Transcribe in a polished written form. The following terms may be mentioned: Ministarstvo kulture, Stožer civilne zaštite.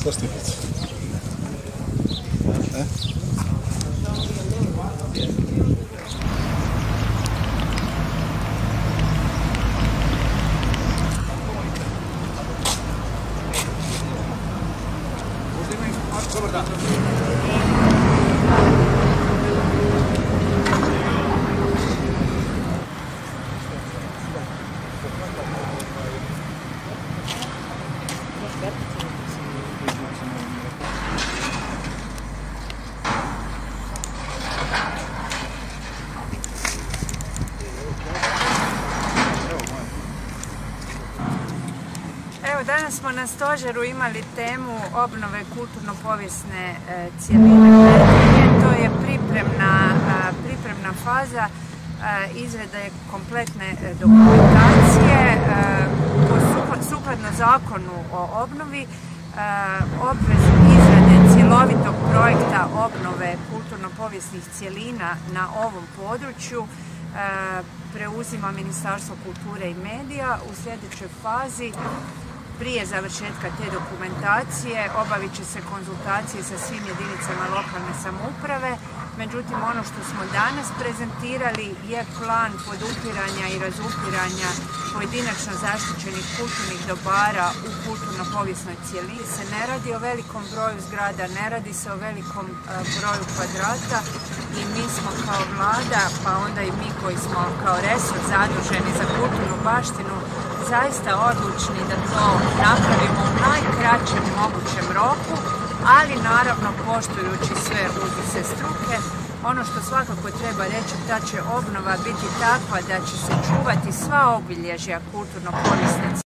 Šta štipice? Dobar dan. Evo, danas smo na stožeru imali temu obnove kulturno-povijesne cjeline. To je pripremna faza izrade kompletne dokumentacije. Sukladno zakonu o obnovi, obvezu izrade cjelovitog projekta obnove kulturno-povijesnih cjelina na ovom području preuzima Ministarstvo kulture i medija. U sljedećoj fazi, prije završetka te dokumentacije, obavit će se konzultacije sa svim jedinicama lokalne samouprave. Međutim, ono što smo danas prezentirali je plan podupiranja i razupiranja pojedinačno zaštićenih kulturnih dobara u kulturno-povijesnoj cjelini. Se ne radi o velikom broju zgrada, ne radi se o velikom broju kvadrata i mi smo kao vlada, pa onda i mi koji smo kao resor zaduženi za kulturnu baštinu, zaista odlučni da to napravimo u najkraćem mogućem roku, ali naravno poštujući sve upute struke. Ono što svakako treba reći, da će obnova biti takva da će se čuvati sva obilježja kulturno-povijesne